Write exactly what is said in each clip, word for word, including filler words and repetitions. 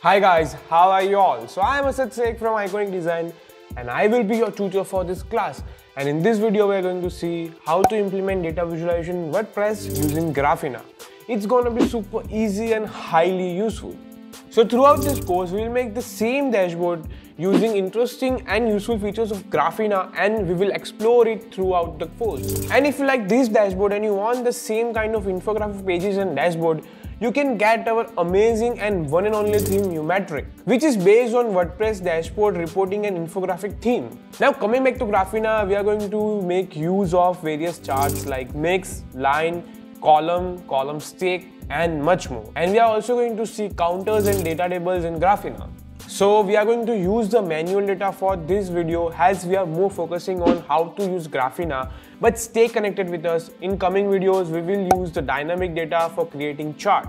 Hi guys, how are you all? So I am Asad Shaikh from Iconic Design and I will be your tutor for this class. And in this video we are going to see how to implement data visualization in WordPress using Graphina. It's going to be super easy and highly useful. So throughout this course we will make the same dashboard using interesting and useful features of Graphina, and we will explore it throughout the course. And if you like this dashboard and you want the same kind of infographic pages and dashboard, you can get our amazing and one and only theme Newmetric, which is based on WordPress dashboard reporting and infographic theme. Now coming back to Graphina, we are going to make use of various charts like mix, line, column, column stack and much more. And we are also going to see counters and data tables in Graphina. So we are going to use the manual data for this video as we are more focusing on how to use Graphina, but stay connected with us. In coming videos we will use the dynamic data for creating chart.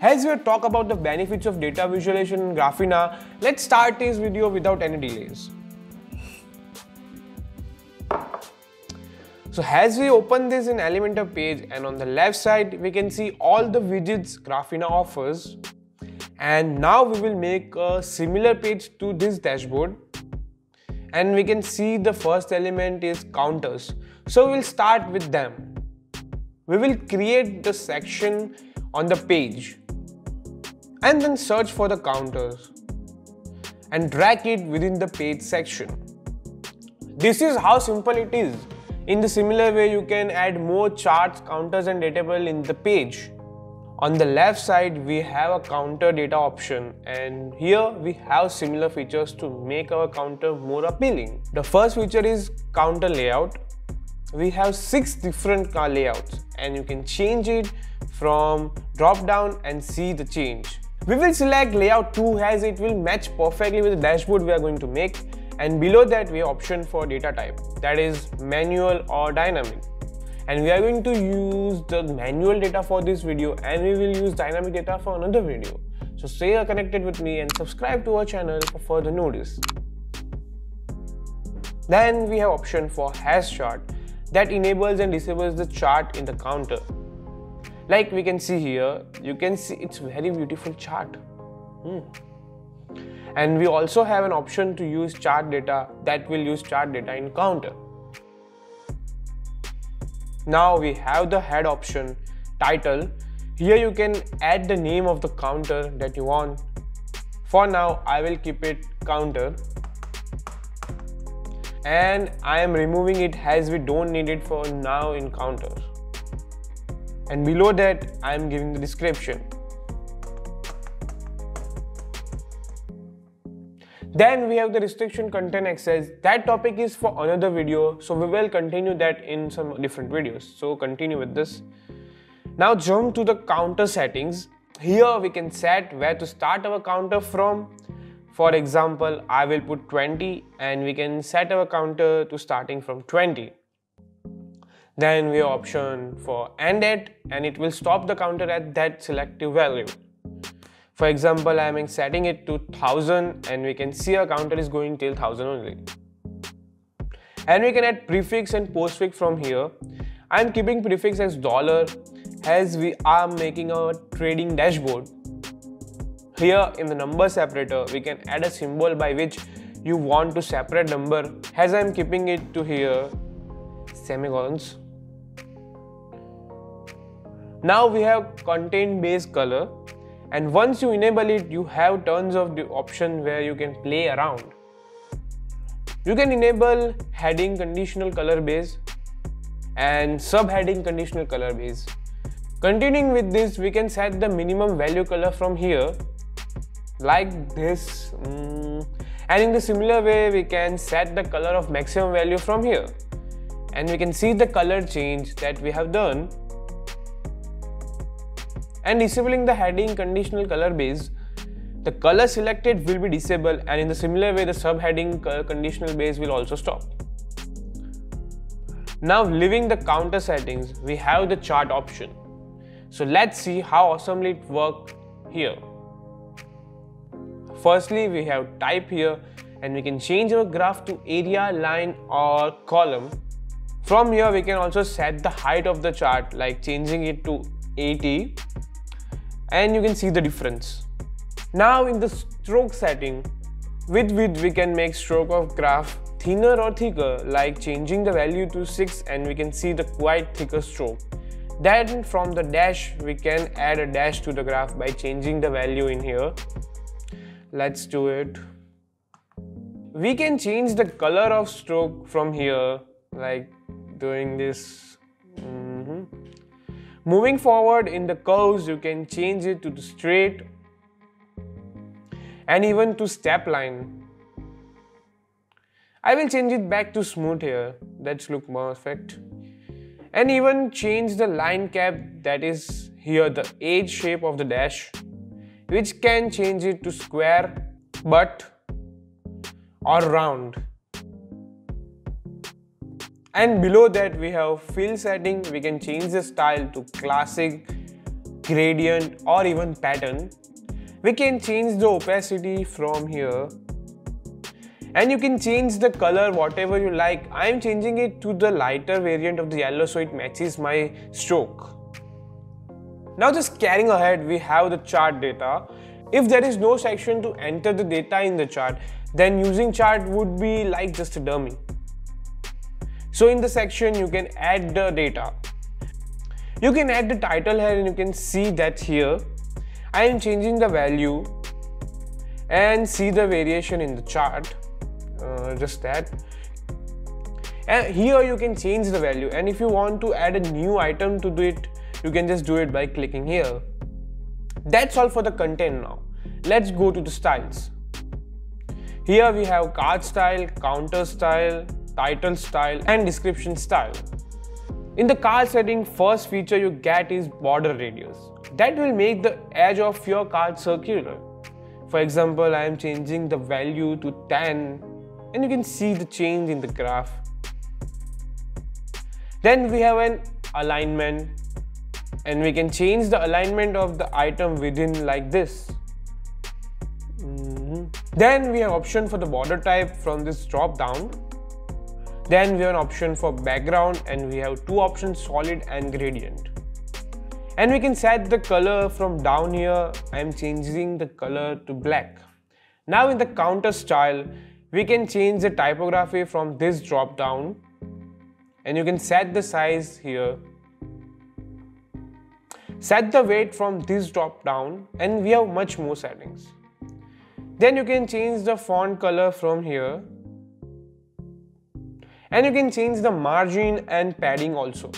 As we talk about the benefits of data visualization in Graphina, let's start this video without any delays. So as we open this in Elementor page, and on the left side we can see all the widgets Graphina offers. And now we will make a similar page to this dashboard, and we can see the first element is counters. So we'll start with them. We will create the section on the page and then search for the counters and drag it within the page section. This is how simple it is. In the similar way you can add more charts, counters and data table in the page. On the left side we have a counter data option, and here we have similar features to make our counter more appealing. The first feature is counter layout. We have six different layouts and you can change it from drop down and see the change. We will select layout two as it will match perfectly with the dashboard we are going to make, and below that we have option for data type, that is manual or dynamic. And we are going to use the manual data for this video and we will use dynamic data for another video. So stay connected with me and subscribe to our channel for further notice. Then we have option for hash chart that enables and disables the chart in the counter. Like we can see here, you can see it's very beautiful chart. Hmm. And we also have an option to use chart data that will use chart data in counter. Now we have the head option, title. Here you can add the name of the counter that you want. For now I will keep it counter, and I am removing it as we don't need it for now in counters. And below that I am giving the description. Then we have the restriction content access. That topic is for another video, so we will continue that in some different videos. So continue with this. Now jump to the counter settings. Here we can set where to start our counter from. For example, I will put twenty and we can set our counter to starting from twenty. Then we have option for end at, and it will stop the counter at that selective value. For example, I am setting it to one thousand and we can see our counter is going till one thousand only. And we can add prefix and postfix from here. I am keeping prefix as dollar as we are making our trading dashboard. Here in the number separator, we can add a symbol by which you want to separate number, as I am keeping it to here semicolons. Now we have content based color. And once you enable it, you have tons of the option where you can play around. You can enable heading conditional color base and subheading conditional color base. Continuing with this, we can set the minimum value color from here like this. Mm. And in the similar way, we can set the color of maximum value from here. And we can see the color change that we have done. And disabling the heading conditional color base, the color selected will be disabled, and in the similar way the subheading conditional base will also stop. Now leaving the counter settings, we have the chart option. So let's see how awesomely it works here. Firstly we have type here, and we can change our graph to area, line or column. From here we can also set the height of the chart, like changing it to eighty. And you can see the difference. Now in the stroke setting, with width we can make stroke of graph thinner or thicker, like changing the value to six, and we can see the quite thicker stroke. Then from the dash we can add a dash to the graph by changing the value in here. Let's do it. We can change the color of stroke from here, like doing this. Mm-hmm. Moving forward in the curves, you can change it to the straight and even to step line. I will change it back to smooth here. That's look perfect. And even change the line cap, that is here, the edge shape of the dash, which can change it to square, butt, or round. And below that we have fill setting. We can change the style to classic, gradient, or even pattern. We can change the opacity from here. And you can change the color whatever you like. I am changing it to the lighter variant of the yellow so it matches my stroke. Now just carrying ahead, we have the chart data. If there is no section to enter the data in the chart, then using chart would be like just a dummy. So in the section you can add the data. You can add the title here, and you can see that here. I am changing the value and see the variation in the chart. Uh, just that. And here you can change the value, and if you want to add a new item to do it, you can just do it by clicking here. That's all for the content now. Let's go to the styles. Here we have card style, counter style, title style, and description style. In the card setting, first feature you get is border radius. That will make the edge of your card circular. For example, I am changing the value to ten, and you can see the change in the graph. Then we have an alignment, and we can change the alignment of the item within like this. Mm-hmm. Then we have option for the border type from this drop down. Then we have an option for background, and we have two options, solid and gradient. And we can set the color from down here. I am changing the color to black. Now in the counter style, we can change the typography from this drop down, and you can set the size here. Set the weight from this drop down, and we have much more settings. Then you can change the font color from here, and you can change the margin and padding also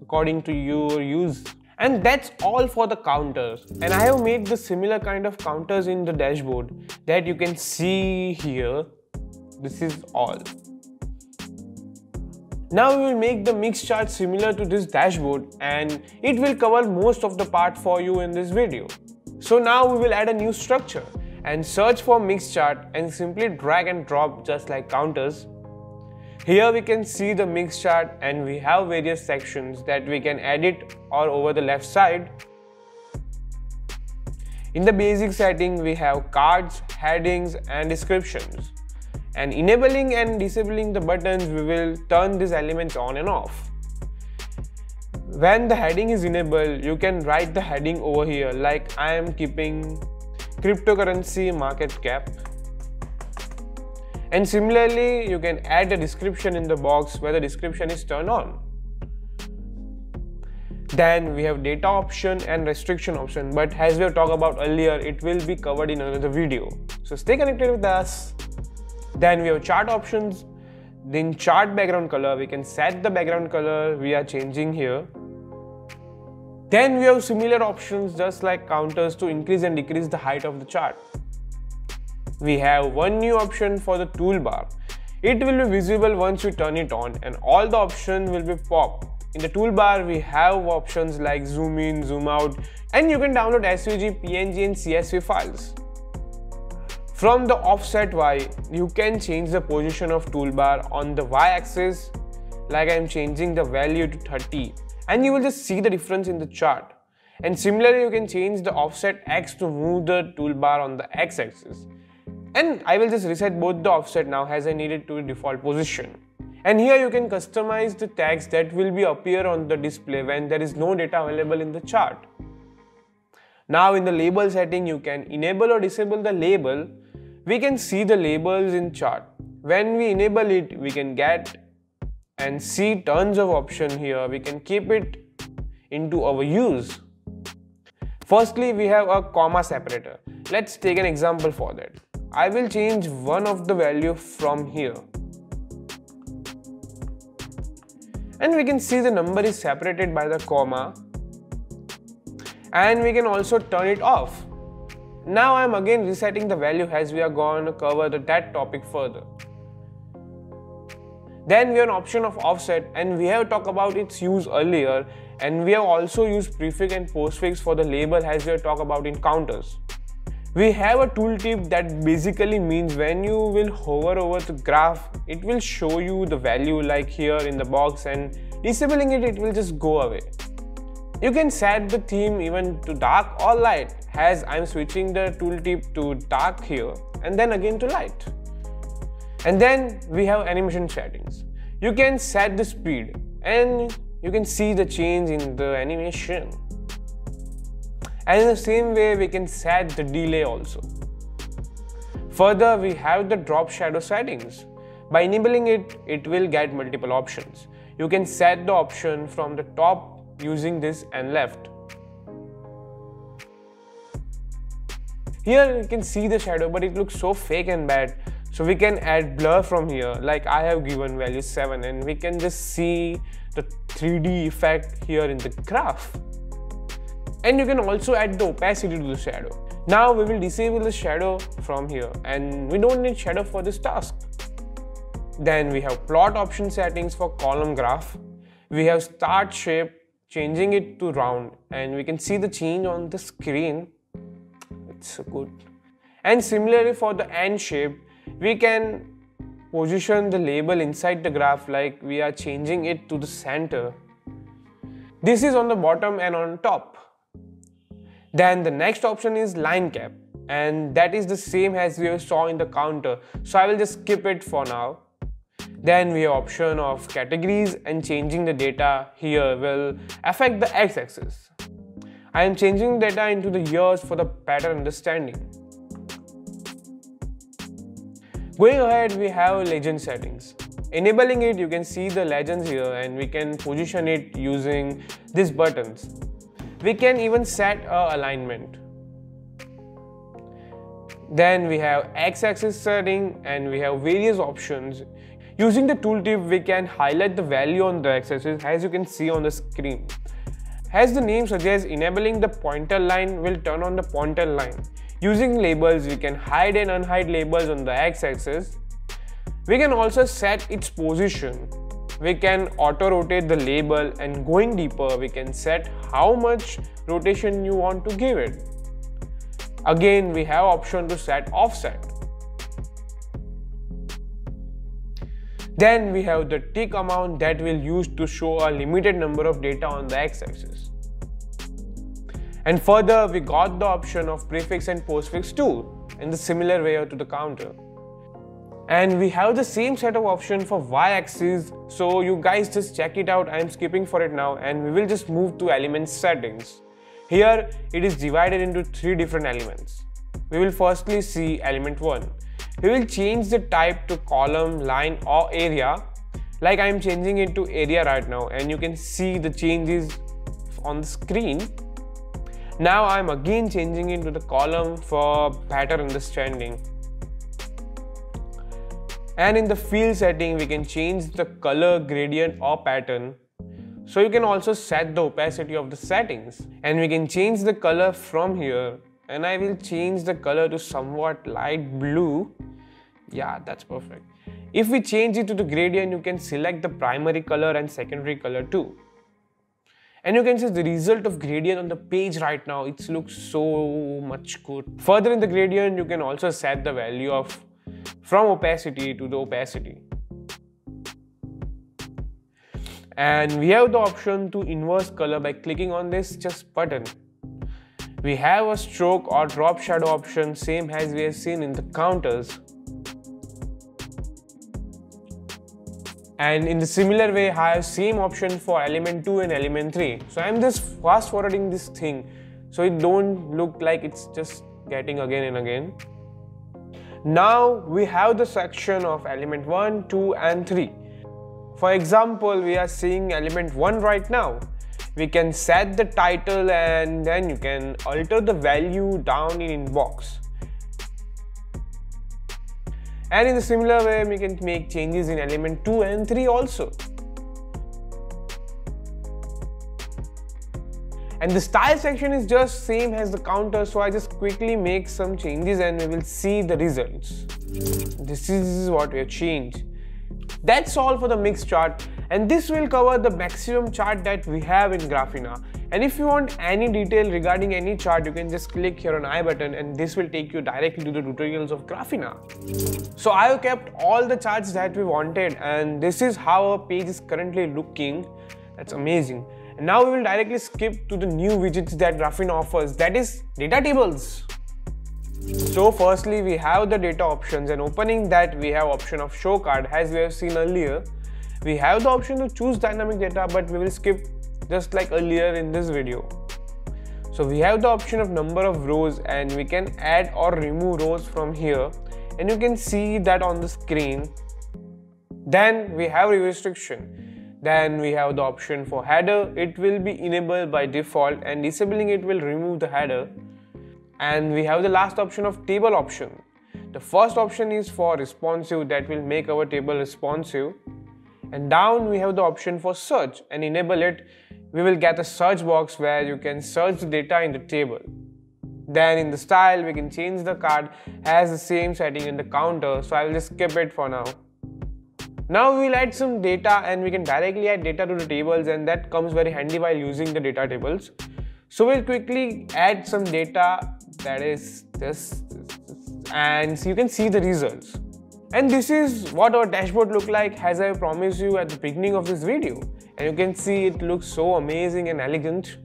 according to your use. And that's all for the counters. And I have made the similar kind of counters in the dashboard that you can see here. This is all. Now we will make the mix chart similar to this dashboard, and it will cover most of the part for you in this video. So now we will add a new structure and search for mix chart and simply drag and drop just like counters. Here we can see the mix chart, and we have various sections that we can edit or over the left side. In the basic setting we have cards, headings, and descriptions. And enabling and disabling the buttons, we will turn these elements on and off. When the heading is enabled, you can write the heading over here, like I am keeping cryptocurrency market cap. And similarly, you can add a description in the box where the description is turned on. Then we have data option and restriction option, but as we have talked about earlier, it will be covered in another video. So stay connected with us. Then we have chart options. Then chart background color, we can set the background color we are changing here. Then we have similar options just like counters to increase and decrease the height of the chart. We have one new option for the toolbar. It will be visible once you turn it on, and all the options will be pop. In the toolbar we have options like zoom in, zoom out, and you can download S V G, P N G, and C S V files. From the offset Y, you can change the position of toolbar on the Y axis, like I am changing the value to thirty, and you will just see the difference in the chart. And similarly, you can change the offset X to move the toolbar on the X axis. And I will just reset both the offset now as I need it to the default position. And here you can customize the tags that will be appear on the display when there is no data available in the chart. Now in the label setting, you can enable or disable the label. We can see the labels in chart. When we enable it, we can get and see tons of options here. We can keep it into our use. Firstly, we have a comma separator. Let's take an example for that. I will change one of the value from here. And we can see the number is separated by the comma. And we can also turn it off. Now I am again resetting the value as we are going to cover the, that topic further. Then we have an option of offset, and we have talked about its use earlier, and we have also used prefix and postfix for the label as we have talked about in counters. We have a tooltip that basically means when you will hover over the graph, it will show you the value like here in the box, and disabling it, it will just go away. You can set the theme even to dark or light, as I'm switching the tooltip to dark here and then again to light. And then we have animation settings. You can set the speed and you can see the change in the animation. And in the same way, we can set the delay also. Further, we have the drop shadow settings. By enabling it, it will get multiple options. You can set the option from the top using this and left. Here you can see the shadow, but it looks so fake and bad, so we can add blur from here. Like I have given value seven, and we can just see the three D effect here in the graph. And you can also add the opacity to the shadow. Now we will disable the shadow from here, and we don't need shadow for this task. Then we have plot option settings for column graph. We have start shape, changing it to round, and we can see the change on the screen. It's so good. And similarly for the end shape, we can position the label inside the graph like we are changing it to the center. This is on the bottom and on top. Then the next option is line cap, and that is the same as we saw in the counter. So I will just skip it for now. Then we have option of categories, and changing the data here will affect the x-axis. I am changing data into the years for the better understanding. Going ahead, we have legend settings. Enabling it, you can see the legends here, and we can position it using these buttons. We can even set a alignment. Then we have x-axis setting, and we have various options. Using the tooltip, we can highlight the value on the x-axis as you can see on the screen. As the name suggests, enabling the pointer line will turn on the pointer line. Using labels, we can hide and unhide labels on the x-axis. We can also set its position. We can auto-rotate the label, and going deeper, we can set how much rotation you want to give it. Again, we have option to set offset. Then we have the tick amount that we'll use to show a limited number of data on the x-axis. And further, we got the option of prefix and postfix too, in the similar way to the counter. And we have the same set of options for y-axis, so you guys just check it out. I'm skipping for it now, and we will just move to element settings. Here, it is divided into three different elements. We will firstly see element one. We will change the type to column, line or area. Like I am changing it to area right now, and you can see the changes on the screen. Now I am again changing it to the column for better understanding. And in the field setting, we can change the color, gradient or pattern. So you can also set the opacity of the settings, and we can change the color from here. And I will change the color to somewhat light blue. Yeah, that's perfect. If we change it to the gradient, you can select the primary color and secondary color too. And you can see the result of gradient on the page right now. It looks so much good. Further in the gradient, you can also set the value of from opacity to the opacity. And we have the option to inverse color by clicking on this just button. We have a stroke or drop shadow option, same as we have seen in the counters. And in the similar way, I have same option for element two and element three. So I'm just fast forwarding this thing so it don't look like it's just getting again and again. Now we have the section of element one, two and three. For example, we are seeing element one right now. We can set the title and then you can alter the value down in inbox. And in a similar way, we can make changes in element two and three also. And the style section is just same as the counter, so I just quickly make some changes and we will see the results. This is what we have changed. That's all for the mix chart, and this will cover the maximum chart that we have in Graphina. And if you want any detail regarding any chart, you can just click here on I button and this will take you directly to the tutorials of Graphina. So I have kept all the charts that we wanted, and this is how our page is currently looking. That's amazing. And now we will directly skip to the new widgets that Graphina offers, that is data tables. So firstly, we have the data options, and opening that we have option of show card as we have seen earlier. We have the option to choose dynamic data, but we will skip just like earlier in this video. So we have the option of number of rows, and we can add or remove rows from here, and you can see that on the screen. Then we have restriction. Then we have the option for header. It will be enabled by default, and disabling it will remove the header. And we have the last option of table option. The first option is for responsive, that will make our table responsive. And down we have the option for search, and enable it. We will get a search box where you can search the data in the table. Then in the style, we can change the card as the same setting in the counter. So I will just skip it for now. Now we'll add some data, and we can directly add data to the tables, and that comes very handy while using the data tables. So we'll quickly add some data, that is this, and so you can see the results. And this is what our dashboard look like, as I promised you at the beginning of this video. And you can see it looks so amazing and elegant.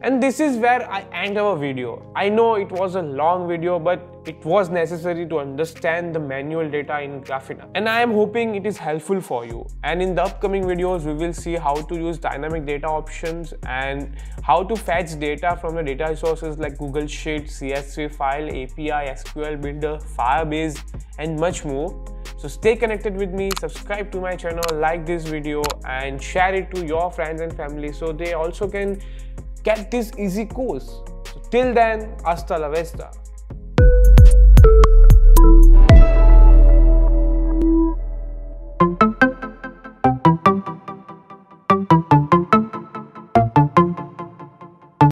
And this is where I end our video. I know it was a long video, but it was necessary to understand the manual data in Graphina. And I am hoping it is helpful for you. And in the upcoming videos, we will see how to use dynamic data options and how to fetch data from the data sources like Google Sheets, C S V file, A P I, S Q L Builder, Firebase, and much more. So stay connected with me, subscribe to my channel, like this video, and share it to your friends and family so they also can get this easy course. So till then, hasta la vista.